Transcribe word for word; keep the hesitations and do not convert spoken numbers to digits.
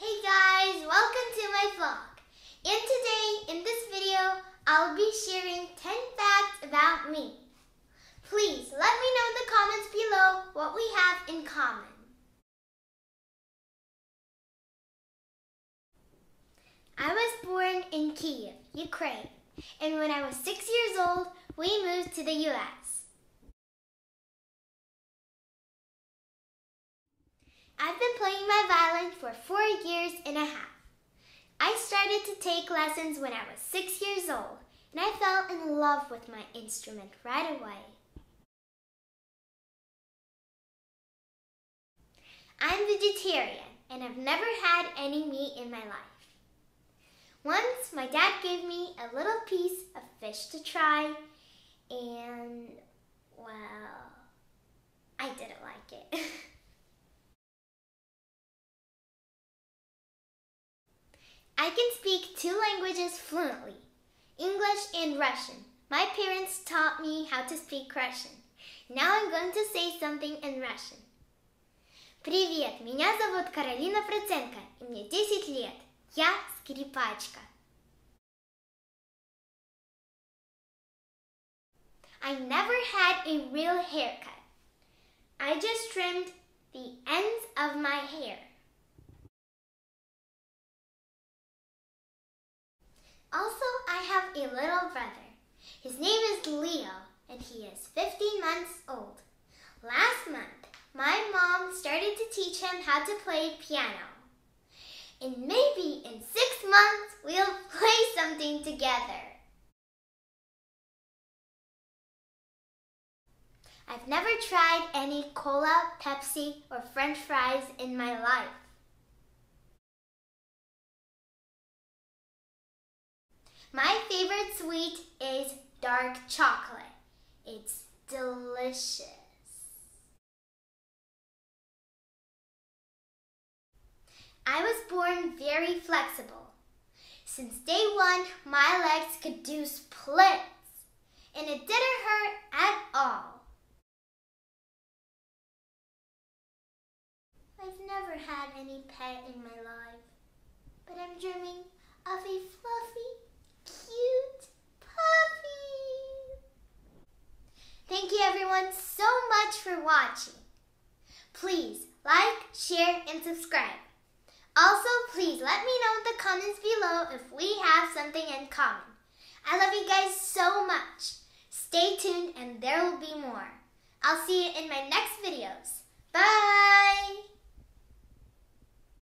Hey guys, welcome to my vlog. And today, in this video, I'll be sharing ten facts about me. Please let me know in the comments below what we have in common. I was born in Kiev, Ukraine, and when I was six years old, we moved to the U S I've been playing my violin for four years and a half. I started to take lessons when I was six years old, and I fell in love with my instrument right away. I'm vegetarian and I've never had any meat in my life. Once my dad gave me a little piece of fish to try, and well, I didn't like it. I can speak two languages fluently, English and Russian. My parents taught me how to speak Russian. Now I'm going to say something in Russian. Привет, меня зовут Каролина Протсенко, и мне десять лет. Я скрипачка. I never had a real haircut. I just trimmed the ends of my hair. Also, I have a little brother. His name is Leo, and he is fifteen months old. Last month, my mom started to teach him how to play piano. And maybe in six months, we'll play something together. I've never tried any cola, Pepsi, or French fries in my life. My favorite sweet is dark chocolate. It's delicious. I was born very flexible. Since day one, my legs could do splits, and it didn't hurt at all. I've never had any pet in my life, but I'm dreaming of a fluffy, cute puppy. Thank you everyone so much for watching. Please like, share, and subscribe. Also, please let me know in the comments below if we have something in common. I love you guys so much. Stay tuned and there will be more. I'll see you in my next video.